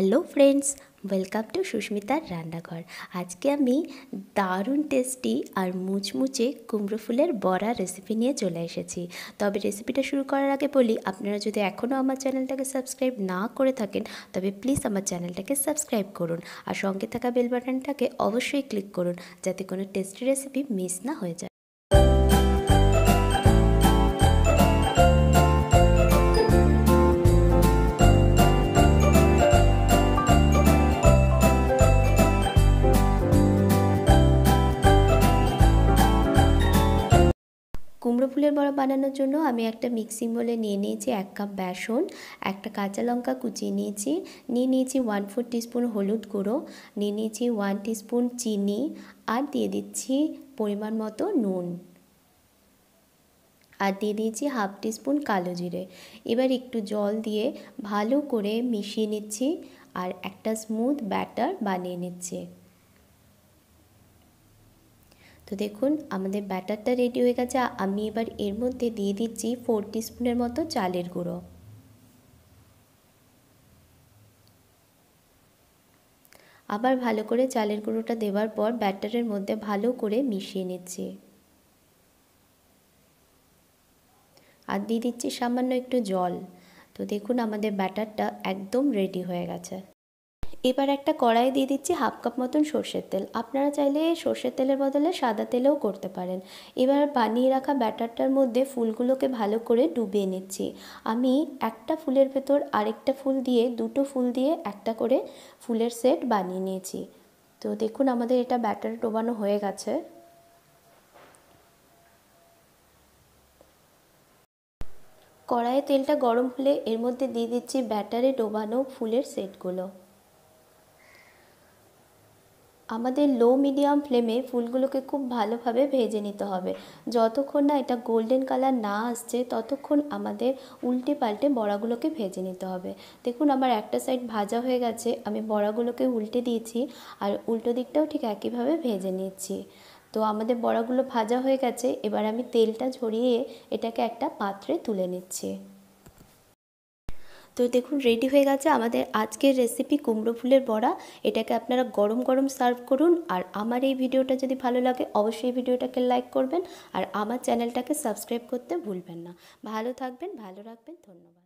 Hello friends, welcome to सुस्मितार रान्नाघर। आज के दारुण टेस्टी और मुचमुचे कुमड़ो फुलेर बड़ा रेसिपि निये चले एसेछि। तब रेसिपिटा शुरू करार आगे बोली, आपनारा यदि एखोनो आमार चैनलटाके सबस्क्राइब ना करे थाकेन तबे प्लिज आमार चैनलटाके सबस्क्राइब करुन और संगे थाका बेल बाटनटाके अवश्यई क्लिक करुन जाते कोनो टेस्टी रेसिपि मिस ना हये जाय। कुमड़ो फुलेर बड़ा बनानोर जोन्नो आमी एकटा मिक्सिंग बोले निये नियेछि एक कप बेसन, एकटा काँचा लंका कुचिये नियेछि, 1/4 टीस्पून हलुद गुँड़ो निये नियेछि, 1 टीस्पून चीनी और दिये दिच्छि परिमाण मतो नून और दिये दियेछि हाफ टीस्पून कालो जिरे। एबार एकटु जल दिये भालो करे मिशिये निच्छि और एकटा स्मुथ बैटर बानिये निच्छि। तो देखुन आमादेर बैटारटा रेडी हो गेछे। आमी एबार एर मध्ये दिये दिच्छि 4 टीस्पूनेर मतो चालेर गुँड़ो आबार भालो करे चालेर गुँड़ोटा देवार पर बैटारेर मध्य भालो करे मिशिये निच्छि आर दिये दिच्छि सामान्य एकटु जल। तो देखुन आमादेर बैटारटा एकदम रेडी हो गेछे। एबार एक कड़ाई दिए दीची हाफ कप मतन सर्षे तेल, अपनारा चाहले सर्षे तेलर बदले सदा तेले करते पारें। एबार बानिए रखा बैटारटार मध्य फुलगुलो के भालो करे डुबिए निच्छि। आमी एक फुलेर भेतर आरेकटा फुल दिए दुटो फुल दिए एक करे फुलेर सेट बानिए निएछि। तो देखुन आमादेर एटा बैटार डोबानो हये गेछे। कड़ाइये तेलटा गरम होले एर मध्य दिए दीची बैटारे डोबानो फुलेर सेटगुलो। आमादेर लो मीडियम फ्लेमे फुलगुलोके खूब भालोभाबे भेजे निते होबे। जतक्षण ना एटा गोल्डन कलर ना आसछे ततक्षण आमादेर उल्टे पाल्टे बड़ागुलोके भेजे निते होबे। देखुन आमार एकटा साइड भाजा हये गेछे, आमी बड़ागुलोके उल्टे दियेछि आर उल्टो दिकटाओ ठीक एकइभाबे भेजे निच्छि। तो आमादेर बड़ागुलो भाजा हये गेछे। एबार आमी तेलटा झरिये एटाके एकटा पात्रे तुले निच्छि। तो देखो रेडी हो गए आज के रेसिपि कुमड़ो फुलेर बड़ा। ये अपनारा गरम गरम सार्व करुन। और हमारे भिडियोटा यदि भालो लागे अवश्य भिडियोटा के लाइक करबें और आमार चैनलटाके सबस्क्राइब करते भूलें ना। भालो थाकबें, भालो राखबें, धन्यवाद।